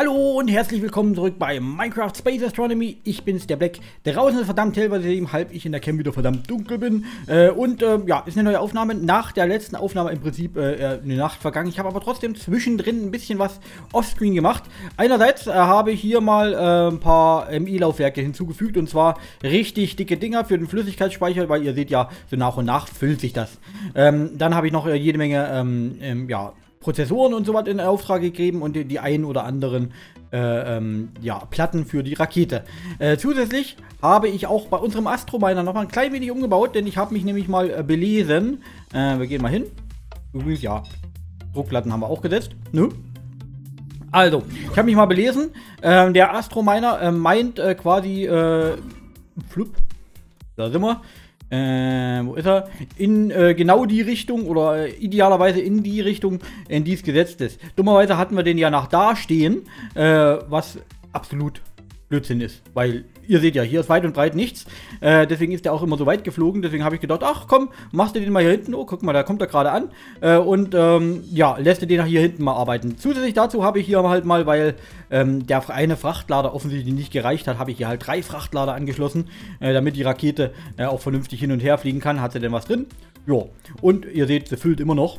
Hallo und herzlich willkommen zurück bei Minecraft Space Astronomy. Ich bin's, der Black. Draußen ist verdammt hell, weil halb ich in der Cam wieder verdammt dunkel bin. Ja, ist eine neue Aufnahme. Nach der letzten Aufnahme im Prinzip eine Nacht vergangen. Ich habe aber trotzdem zwischendrin ein bisschen was offscreen gemacht. Einerseits habe ich hier mal ein paar MI-Laufwerke hinzugefügt. Und zwar richtig dicke Dinger für den Flüssigkeitsspeicher, weil ihr seht ja, so nach und nach füllt sich das. Dann habe ich noch jede Menge, ja... Prozessoren und so was in Auftrag gegeben und die ein oder anderen ja, Platten für die Rakete. Zusätzlich habe ich auch bei unserem Astro-Miner nochmal ein klein wenig umgebaut, denn ich habe mich nämlich mal belesen. Wir gehen mal hin. Übrigens, ja, Druckplatten haben wir auch gesetzt. Nö. Also, ich habe mich mal belesen. Der Astro-Miner meint quasi... Flup. Da sind wir. Wo ist er? In genau die Richtung oder idealerweise in die Richtung, in die es gesetzt ist. Dummerweise hatten wir den ja nach da stehen, was absolut Blödsinn ist, weil ihr seht ja, hier ist weit und breit nichts. Deswegen ist der auch immer so weit geflogen. Deswegen habe ich gedacht, ach komm, machst du den mal hier hinten. Oh, guck mal, da kommt er gerade an. Ja, lässt du den hier hinten mal arbeiten. Zusätzlich dazu habe ich hier halt mal, weil der eine Frachtlader offensichtlich nicht gereicht hat, habe ich hier halt 3 Frachtlader angeschlossen, damit die Rakete auch vernünftig hin und her fliegen kann. Hat sie denn was drin? Jo. Und ihr seht, sie füllt immer noch.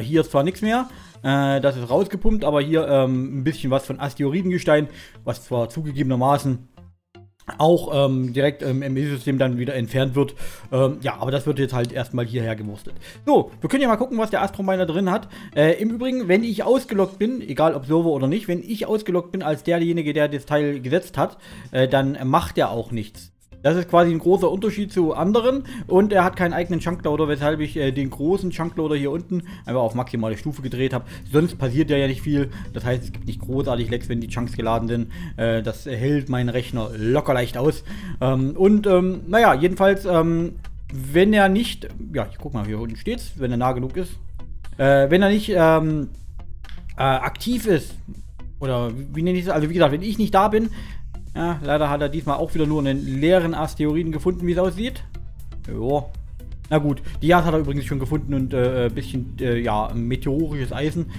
Hier ist zwar nichts mehr. Das ist rausgepumpt, aber hier ein bisschen was von Asteroidengestein, was zwar zugegebenermaßen auch direkt im ME-System dann wieder entfernt wird. Ja, aber das wird jetzt halt erstmal hierher gewurstet. So, wir können ja mal gucken, was der Astro-Miner drin hat. Im Übrigen, wenn ich ausgeloggt bin, egal ob Server oder nicht, wenn ich ausgeloggt bin als derjenige, der das Teil gesetzt hat, dann macht er auch nichts. Das ist quasi ein großer Unterschied zu anderen und er hat keinen eigenen Chunkloader, weshalb ich den großen Chunkloader hier unten einfach auf maximale Stufe gedreht habe. Sonst passiert ja nicht viel, das heißt, es gibt nicht großartig Lags, wenn die Chunks geladen sind. Das hält mein Rechner locker leicht aus. Naja, jedenfalls, wenn er nicht, ja, ich guck mal, hier unten steht's, wenn er nah genug ist, wenn er nicht aktiv ist, oder wie nenne ich das, also wie gesagt, wenn ich nicht da bin. Ja, leider hat er diesmal auch wieder nur einen leeren Asteroiden gefunden, wie es aussieht. Jo. Na gut, die JAS hat er übrigens schon gefunden und ein bisschen, ja, meteorisches Eisen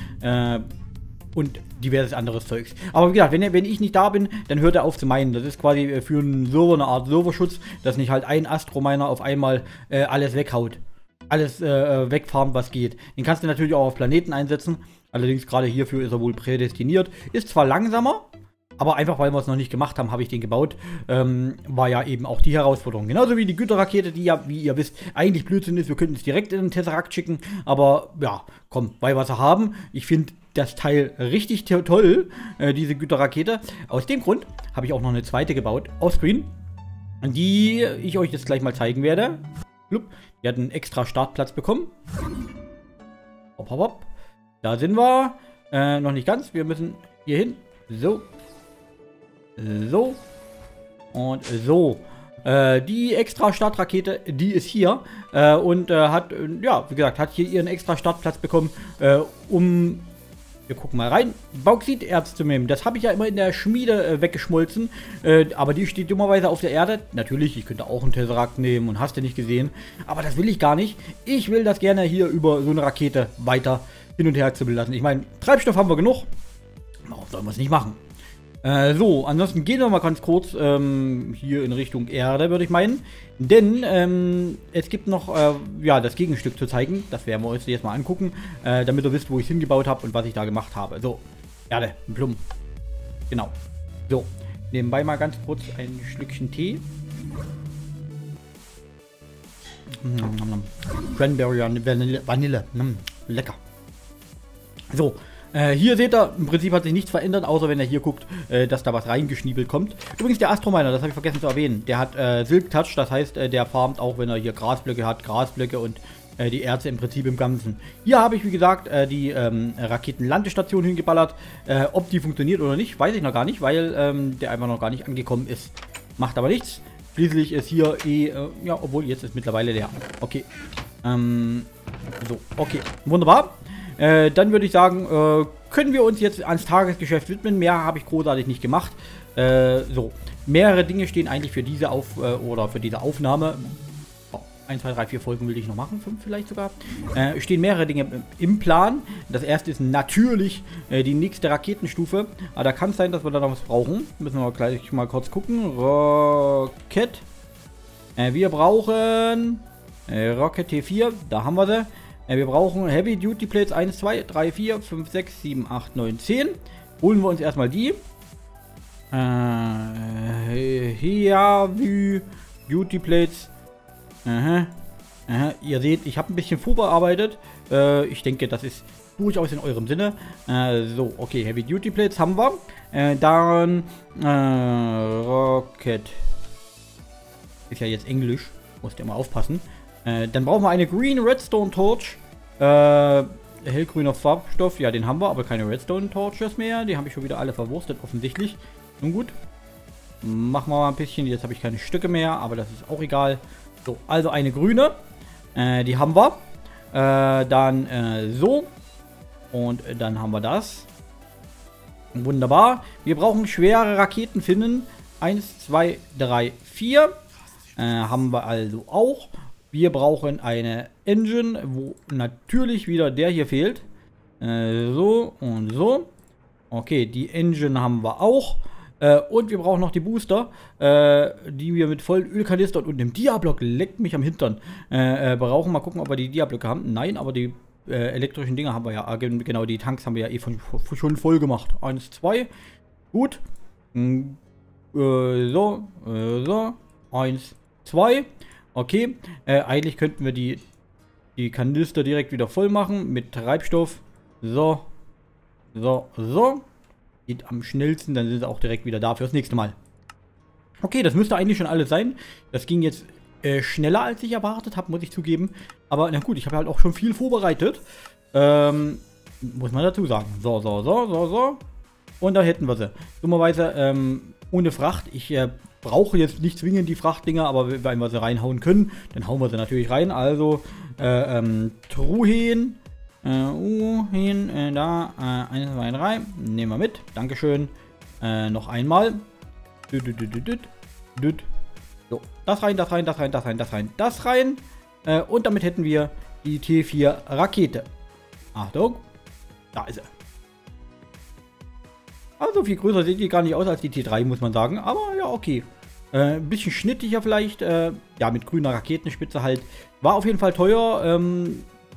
und diverses anderes Zeugs. Aber wie gesagt, wenn ich nicht da bin, dann hört er auf zu meinen. Das ist quasi für einen Server eine Art Serverschutz, dass nicht halt ein Astro-Miner auf einmal alles weghaut. Alles wegfarmt, was geht. Den kannst du natürlich auch auf Planeten einsetzen. Allerdings gerade hierfür ist er wohl prädestiniert. Ist zwar langsamer, aber einfach, weil wir es noch nicht gemacht haben, habe ich den gebaut. War ja eben auch die Herausforderung. Genauso wie die Güterrakete, die ja, wie ihr wisst, eigentlich Blödsinn ist. Wir könnten es direkt in den Tesseract schicken. Aber ja, komm, weil wir sie haben. Ich finde das Teil richtig toll, diese Güterrakete. Aus dem Grund habe ich auch noch eine zweite gebaut, offscreen, die ich euch jetzt gleich mal zeigen werde. Die hat einen extra Startplatz bekommen. Hopp, hopp, hopp. Da sind wir. Noch nicht ganz. Wir müssen hier hin. So. So. Und so. Die extra Startrakete, die ist hier. Hat, ja, wie gesagt, hat hier ihren extra Startplatz bekommen, um... Wir gucken mal rein. Bauxiterz zu nehmen. Das habe ich ja immer in der Schmiede weggeschmolzen. Aber die steht dummerweise auf der Erde. Natürlich, ich könnte auch einen Tesseract nehmen und hast du nicht gesehen. Aber das will ich gar nicht. Ich will das gerne hier über so eine Rakete weiter hin und her zippeln lassen. Ich meine, Treibstoff haben wir genug. Warum sollen wir es nicht machen? So, ansonsten gehen wir mal ganz kurz hier in Richtung Erde, würde ich meinen. Denn es gibt noch ja, das Gegenstück zu zeigen. Das werden wir uns jetzt mal angucken, damit ihr wisst, wo ich es hingebaut habe und was ich da gemacht habe. So, Erde, Plum. Genau. So, nebenbei mal ganz kurz ein Schlückchen Tee. Cranberry Vanille. Lecker. So. Hier seht ihr, im Prinzip hat sich nichts verändert, außer wenn ihr hier guckt, dass da was reingeschniebelt kommt. Übrigens der Astro-Miner, das habe ich vergessen zu erwähnen, der hat Silk Touch, das heißt, der farmt auch, wenn er hier Grasblöcke hat, Grasblöcke und die Erze im Prinzip im Ganzen. Hier habe ich, wie gesagt, die Raketenlandestation hingeballert. Ob die funktioniert oder nicht, weiß ich noch gar nicht, weil der einfach noch gar nicht angekommen ist. Macht aber nichts. Schließlich ist hier ja, obwohl jetzt ist mittlerweile leer. Okay. So, okay. Wunderbar. Dann würde ich sagen, können wir uns jetzt ans Tagesgeschäft widmen. Mehr habe ich großartig nicht gemacht. So, mehrere Dinge stehen eigentlich für diese Aufnahme. Oh, 1, 2, 3, 4 Folgen will ich noch machen, 5 vielleicht sogar. Stehen mehrere Dinge im Plan. Das erste ist natürlich die nächste Raketenstufe. Aber da kann es sein, dass wir da noch was brauchen. Müssen wir gleich mal kurz gucken. Rocket. Wir brauchen Rocket T4. Da haben wir sie. Wir brauchen Heavy Duty Plates 1, 2, 3, 4, 5, 6, 7, 8, 9, 10. Holen wir uns erstmal die. Heavy Duty Plates. Aha. Aha. Ihr seht, ich habe ein bisschen vorbearbeitet. Ich denke, das ist durchaus in eurem Sinne. So, okay, Heavy Duty Plates haben wir. Dann Rocket. Ist ja jetzt Englisch. Musst ihr mal aufpassen. Dann brauchen wir eine Green Redstone Torch. Hellgrüner Farbstoff. Ja, den haben wir, aber keine Redstone Torches mehr. Die habe ich schon wieder alle verwurstet, offensichtlich. Nun gut. Machen wir mal ein bisschen. Jetzt habe ich keine Stücke mehr, aber das ist auch egal. So, also eine grüne, die haben wir, dann so und dann haben wir das, wunderbar. Wir brauchen schwere Raketen finden, 1, 2, 3, 4, haben wir also auch. Wir brauchen eine Engine, wo natürlich wieder der hier fehlt, so und so. Okay, die Engine haben wir auch. Und wir brauchen noch die Booster, die wir mit vollen Ölkanistern und dem Diablock, leckt mich am Hintern, brauchen. Mal gucken, ob wir die Diablöcke haben. Nein, aber die elektrischen Dinger haben wir ja. Genau, die Tanks haben wir ja eh schon voll gemacht. 1, 2. Gut. So, so. 1, 2. Okay. Eigentlich könnten wir die Kanister direkt wieder voll machen mit Treibstoff. So. So, so. Geht am schnellsten, dann sind sie auch direkt wieder da fürs nächste Mal. Okay, das müsste eigentlich schon alles sein. Das ging jetzt schneller, als ich erwartet habe, muss ich zugeben. Aber na gut, ich habe halt auch schon viel vorbereitet. Muss man dazu sagen. So, so, so, so, so. Und da hätten wir sie. Dummerweise ohne Fracht. Ich brauche jetzt nicht zwingend die Frachtdinger, aber wenn wir sie reinhauen können, dann hauen wir sie natürlich rein. Also Truhen. Hin, da, 1, 2, 3, nehmen wir mit, dankeschön, noch einmal, so, das rein, das rein, das rein, das rein, das rein, das rein, und damit hätten wir die T4-Rakete, Achtung, da ist sie. Also viel größer sieht die gar nicht aus als die T3, muss man sagen, aber ja, okay. Ein bisschen schnittiger vielleicht, ja, mit grüner Raketenspitze halt, war auf jeden Fall teuer,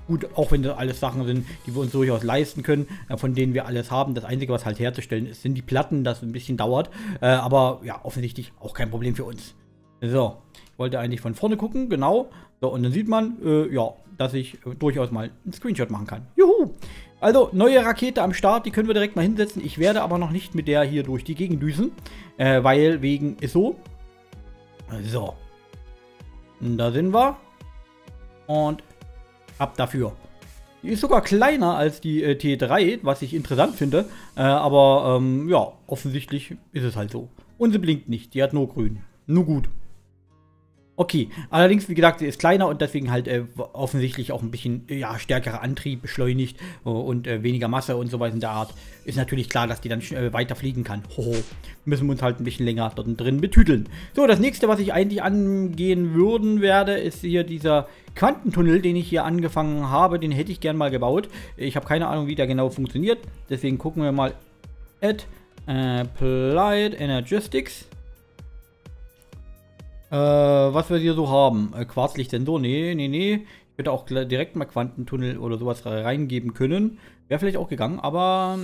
gut, auch wenn das alles Sachen sind, die wir uns durchaus leisten können, von denen wir alles haben. Das Einzige, was halt herzustellen ist, sind die Platten, das ein bisschen dauert. Aber ja, offensichtlich auch kein Problem für uns. So, ich wollte eigentlich von vorne gucken, genau. So, und dann sieht man, ja, dass ich durchaus mal einen Screenshot machen kann. Juhu! Also, neue Rakete am Start, die können wir direkt mal hinsetzen. Ich werde aber noch nicht mit der hier durch die Gegend düsen, weil wegen ist so. So. Und da sind wir. Und ab dafür. Die ist sogar kleiner als die T3, was ich interessant finde. Aber ja, offensichtlich ist es halt so. Und sie blinkt nicht. Die hat nur grün. Nur gut. Okay. Allerdings, wie gesagt, sie ist kleiner und deswegen halt offensichtlich auch ein bisschen ja, stärkerer Antrieb, beschleunigt und weniger Masse und so weiter in der Art. Ist natürlich klar, dass die dann weiter fliegen kann. Hoho. Müssen wir uns halt ein bisschen länger dort drin betüdeln. So, das nächste, was ich eigentlich angehen werde, ist hier dieser Quantentunnel, den ich hier angefangen habe, den hätte ich gern mal gebaut. Ich habe keine Ahnung, wie der genau funktioniert. Deswegen gucken wir mal at Applied Energistics. Was wir hier so haben. Quarzlichtsensor, nee, nee, nee. Ich hätte auch direkt mal Quantentunnel oder sowas reingeben können. Wäre vielleicht auch gegangen, aber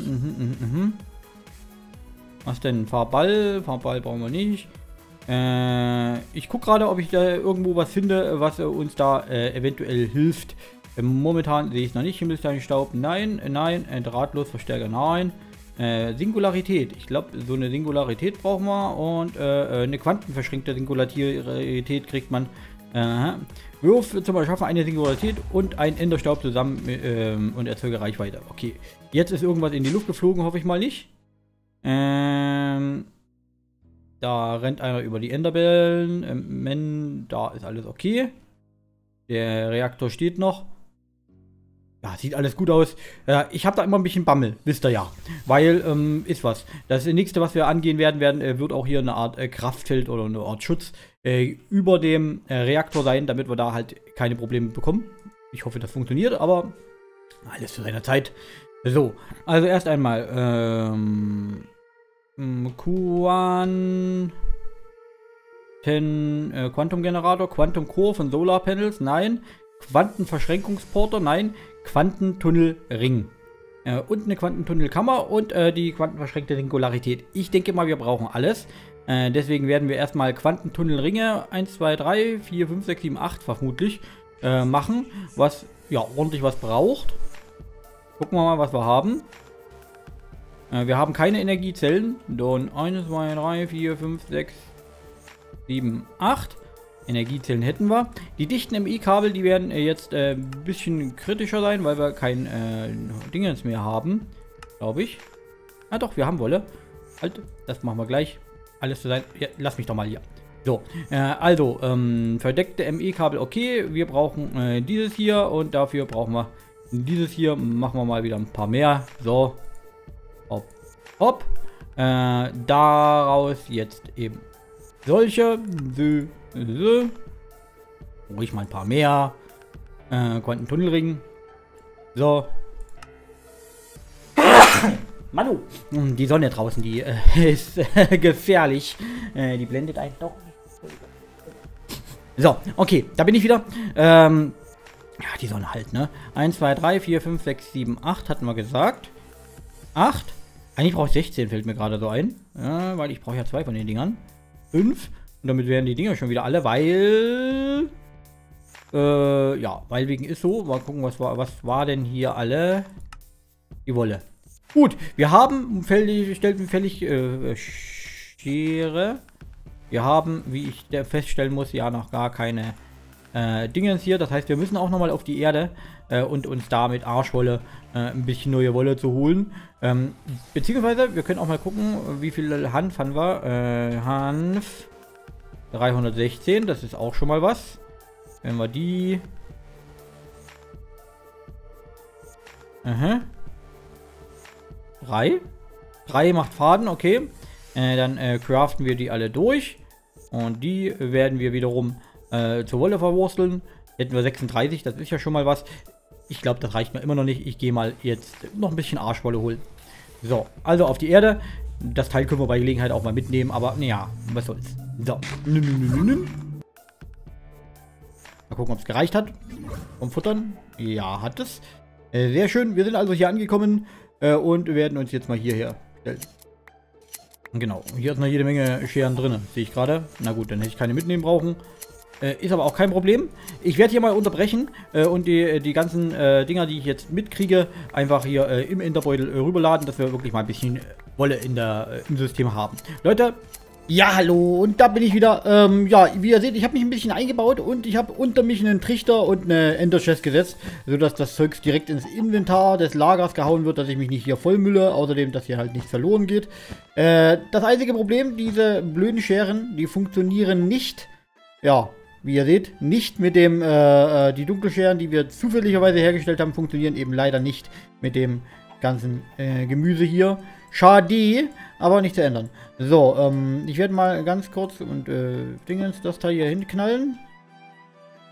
was denn? Fahrball? Fahrball brauchen wir nicht. Ich gucke gerade, ob ich da irgendwo was finde, was uns da eventuell hilft. Momentan sehe ich es noch nicht. Himmelsteinstaub, nein, nein. Drahtlos, Verstärker, nein. Singularität. Ich glaube, so eine Singularität brauchen wir. Und eine quantenverschränkte Singularität kriegt man. Wirf zum Beispiel schaffen eine Singularität und ein Enderstaub zusammen und erzeuge Reichweite. Okay. Jetzt ist irgendwas in die Luft geflogen, hoffe ich mal nicht. Da rennt einer über die Enderperlen. Da ist alles okay. Der Reaktor steht noch. Ja, sieht alles gut aus. Ich habe da immer ein bisschen Bammel, wisst ihr ja. Weil, ist was. Das nächste, was wir angehen werden, wird auch hier eine Art Kraftfeld oder eine Art Schutz über dem Reaktor sein, damit wir da halt keine Probleme bekommen. Ich hoffe, das funktioniert, aber alles zu seiner Zeit. So, also erst einmal Quantum-Generator, Quantum-Core von Solarpanels, nein. Quantenverschränkungsporter, nein. Quantentunnelring. Und eine Quantentunnelkammer und die quantenverschränkte Singularität. Ich denke mal, wir brauchen alles. Deswegen werden wir erstmal Quantentunnelringe 1, 2, 3, 4, 5, 6, 7, 8 vermutlich machen. Was ja ordentlich was braucht. Gucken wir mal, was wir haben. Wir haben keine Energiezellen. Dann 1, 2, 3, 4, 5, 6, 7, 8. Energiezellen hätten wir. Die dichten MI-Kabel, die werden jetzt ein bisschen kritischer sein, weil wir kein Dingens mehr haben, glaube ich. Na doch, wir haben Wolle. Halt, das machen wir gleich. Alles zu sein. Ja, lass mich doch mal hier. So, also, verdeckte MI-Kabel, okay. Wir brauchen dieses hier und dafür brauchen wir dieses hier. Machen wir mal wieder ein paar mehr. So, hopp, hopp. Daraus jetzt eben solche. So. So. Ruhig mal ein paar mehr. Quantentunnelring. So. Manu. Die Sonne draußen, die ist gefährlich. Die blendet einen doch. So, okay. Da bin ich wieder. Ja, die Sonne halt, ne? 1, 2, 3, 4, 5, 6, 7, 8 hatten wir gesagt. 8. Eigentlich brauche ich 16, fällt mir gerade so ein. Weil ich brauche ja 2 von den Dingern. 5. Und damit werden die Dinger schon wieder alle, weil... ja, weil wegen ist so. Mal gucken, was war denn hier alle? Die Wolle. Gut, wir haben Schere. Wir haben, wie ich feststellen muss, ja noch gar keine Dingens hier. Das heißt, wir müssen auch nochmal auf die Erde und uns da mit Arschwolle ein bisschen neue Wolle zu holen. Beziehungsweise, wir können auch mal gucken, wie viel Hanf haben wir. Hanf... 316, das ist auch schon mal was. Wenn wir die... Aha. 3. 3 macht Faden, okay. Dann craften wir die alle durch. Und die werden wir wiederum zur Wolle verwursteln. Hätten wir 36, das ist ja schon mal was. Ich glaube, das reicht mir immer noch nicht. Ich gehe mal jetzt noch ein bisschen Arschwolle holen. So, also auf die Erde. Das Teil können wir bei Gelegenheit auch mal mitnehmen, aber naja, was soll's. So. Mal gucken, ob es gereicht hat. Vom Futtern. Ja, hat es. Sehr schön. Wir sind also hier angekommen und werden uns jetzt mal hierher stellen. Genau. Hier ist noch jede Menge Scheren drin. Sehe ich gerade. Na gut, dann hätte ich keine mitnehmen brauchen. Ist aber auch kein Problem. Ich werde hier mal unterbrechen und die ganzen Dinger, die ich jetzt mitkriege, einfach hier im Enderbeutel rüberladen, dass wir wirklich mal ein bisschen Wolle im System haben. Leute, ja, hallo, und da bin ich wieder. Ja, wie ihr seht, ich habe mich ein bisschen eingebaut und ich habe unter mich einen Trichter und eine Enderchest gesetzt, sodass das Zeugs direkt ins Inventar des Lagers gehauen wird, dass ich mich nicht hier vollmülle, außerdem, dass hier halt nichts verloren geht. Das einzige Problem, diese blöden Scheren, die funktionieren nicht, ja, wie ihr seht, nicht mit dem, die Dunkelscheren, die wir zufälligerweise hergestellt haben, funktionieren eben leider nicht mit dem ganzen Gemüse hier. Schade, aber nicht zu ändern. So, ich werde mal ganz kurz und Dingens das Teil hier hinknallen.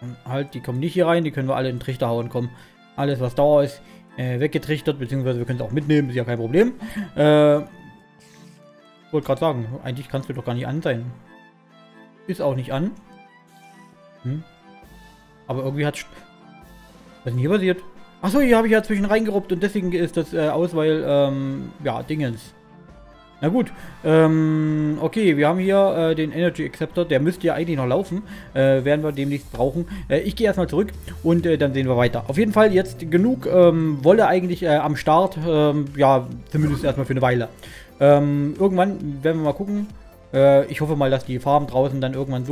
Und halt, die kommen nicht hier rein, die können wir alle in den Trichter hauen, kommen. Alles, was Dauer ist, weggetrichtert, beziehungsweise wir können es auch mitnehmen, ist ja kein Problem. Ich wollte gerade sagen, eigentlich kannst du doch gar nicht an sein. Ist auch nicht an. Hm. Aber irgendwie hat... Was ist denn hier passiert? Achso, hier habe ich ja zwischen reingeruppt und deswegen ist das aus, weil, ja, Dingens. Na gut, okay, wir haben hier den Energy Acceptor, der müsste ja eigentlich noch laufen, werden wir demnächst brauchen. Ich gehe erstmal zurück und dann sehen wir weiter. Auf jeden Fall jetzt genug Wolle eigentlich am Start, ja, zumindest erstmal für eine Weile. Irgendwann werden wir mal gucken. Ich hoffe mal, dass die Farm draußen dann irgendwann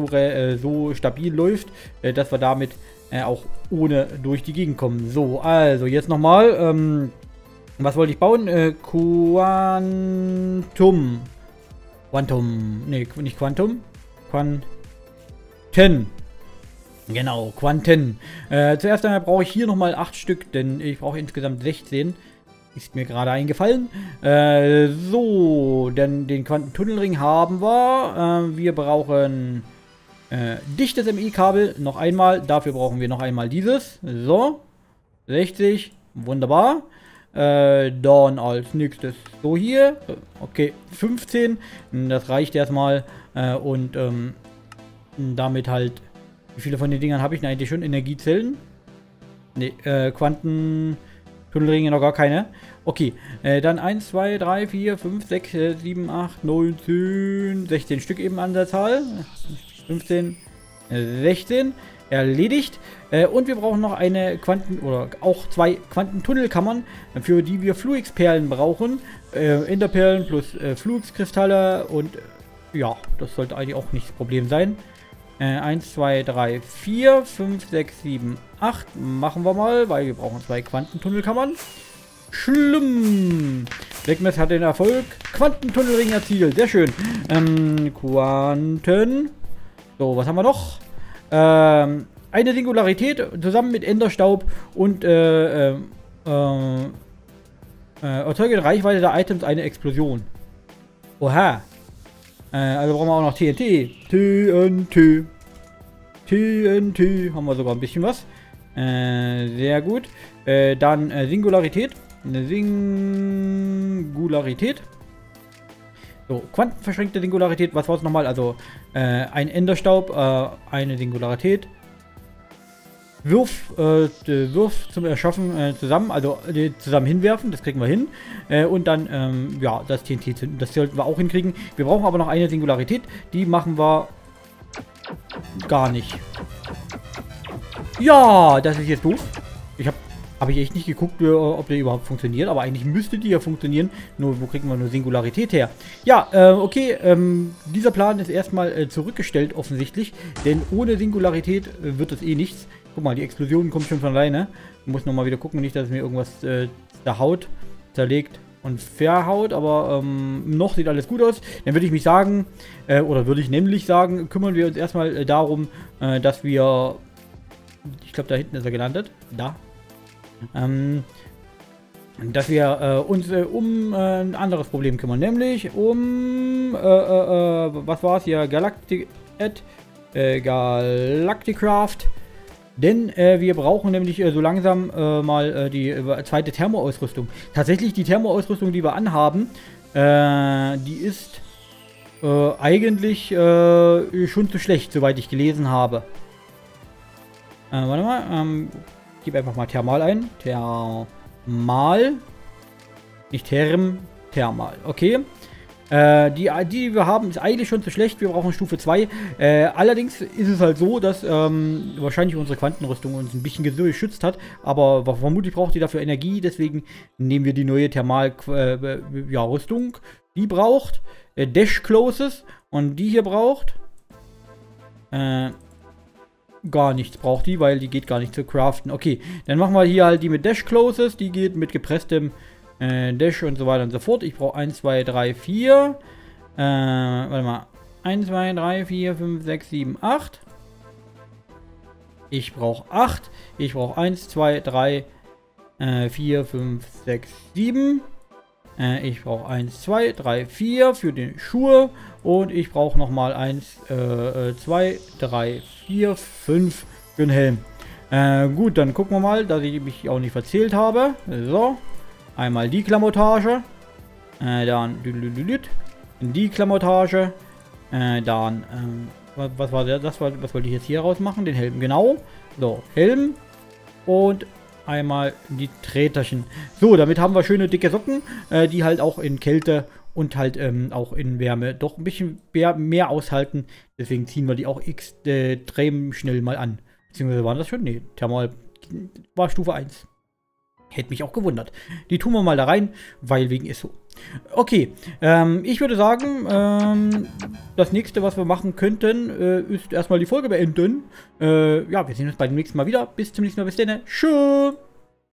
so stabil läuft, dass wir damit auch ohne durch die Gegend kommen. So, also jetzt nochmal. Was wollte ich bauen? Quanten. Genau, Quanten. Zuerst einmal brauche ich hier nochmal 8 Stück, denn ich brauche insgesamt 16. Ist mir gerade eingefallen. So, denn den Quantentunnelring haben wir. Wir brauchen dichtes MI-Kabel, noch einmal. Dafür brauchen wir noch einmal dieses. So, 60, wunderbar. Dann als nächstes so hier. Okay, 15, das reicht erstmal. Und damit halt, wie viele von den Dingern habe ich denn eigentlich schon? Energiezellen? Ne, Quantentunnelringe noch gar keine. Okay, dann 1, 2, 3, 4, 5, 6, 7, 8, 9, 10, 16 Stück eben an der Zahl. 15, 16. Erledigt. Und wir brauchen noch eine auch zwei Quantentunnelkammern, für die wir Fluixperlen brauchen. Enderperlen plus Fluixkristalle und ja, das sollte eigentlich auch nicht das Problem sein. 1, 2, 3, 4, 5, 6, 7, 8. Machen wir mal, weil wir brauchen 2 Quantentunnelkammern. Schlimm. Wegmess hat den Erfolg. Quantentunnelring erzielt. Sehr schön. So, was haben wir noch? Eine Singularität zusammen mit Enderstaub und erzeuge in Reichweite der Items eine Explosion. Oha. Also brauchen wir auch noch TNT. TNT. Haben wir sogar ein bisschen was. Sehr gut. Dann Singularität. So, quantenverschränkte Singularität. Was war es nochmal? Also ein Enderstaub, eine Singularität. Wirf zum Erschaffen zusammen, also zusammen hinwerfen, das kriegen wir hin. Und dann, ja, das TNT, das sollten wir auch hinkriegen. Wir brauchen aber noch eine Singularität, die machen wir gar nicht. Ja, das ist jetzt doof. Habe ich echt nicht geguckt, ob der überhaupt funktioniert, aber eigentlich müsste die ja funktionieren. Nur, wo kriegen wir nur Singularität her? Ja, okay, dieser Plan ist erstmal zurückgestellt offensichtlich, denn ohne Singularität wird es eh nichts. Guck mal, die Explosion kommt schon von alleine. Ich muss nochmal wieder gucken, nicht, dass mir irgendwas zerlegt und verhaut, aber noch sieht alles gut aus. Dann würde ich mich sagen, oder würde ich nämlich sagen, kümmern wir uns erstmal darum, dass wir, ich glaube, da hinten ist er gelandet, da. Dass wir uns um ein anderes Problem kümmern, nämlich um was war es hier? Galacticraft. Denn wir brauchen nämlich so langsam mal die zweite Thermoausrüstung. Tatsächlich die Thermoausrüstung, die wir anhaben, die ist eigentlich schon zu schlecht, soweit ich gelesen habe. Warte mal, gebe einfach mal Thermal ein. Thermal. Nicht Therm, Thermal. Okay. Die wir haben, ist eigentlich schon zu schlecht. Wir brauchen Stufe 2. Allerdings ist es halt so, dass wahrscheinlich unsere Quantenrüstung uns ein bisschen geschützt hat. Aber vermutlich braucht die dafür Energie. Deswegen nehmen wir die neue Thermal-Rüstung. Die braucht Dash Closes. Und die hier braucht gar nichts braucht die, weil die geht gar nicht zu craften. Okay, dann machen wir hier halt die mit Dash Closes. Die geht mit gepresstem Dash und so weiter und so fort. Ich brauche 1, 2, 3, 4. Warte mal. 1, 2, 3, 4, 5, 6, 7, 8. Ich brauche 8. Ich brauche 1, 2, 3, 4, 5, 6, 7. Ich brauche 1, 2, 3, 4 für die Schuhe. Und ich brauche nochmal 1, 2, 3, 4, 5 für den Helm. Gut, dann gucken wir mal, dass ich mich auch nicht verzählt habe. So, einmal die Klamottage. Dann die Klamottage. Dann, was war der? Was wollte ich jetzt hier rausmachen? Den Helm, genau. So, Helm. Und einmal die Träterchen. So, damit haben wir schöne dicke Socken, die halt auch in Kälte und halt auch in Wärme doch ein bisschen mehr aushalten. Deswegen ziehen wir die auch extrem schnell mal an. Beziehungsweise waren das schon? Nee, Thermal war Stufe 1. Hätte mich auch gewundert. Die tun wir mal da rein, weil wegen ist so. Okay, ich würde sagen, das nächste, was wir machen könnten, ist erstmal die Folge beenden. Ja, wir sehen uns beim nächsten Mal wieder. Bis zum nächsten Mal. Bis dann. Tschüss.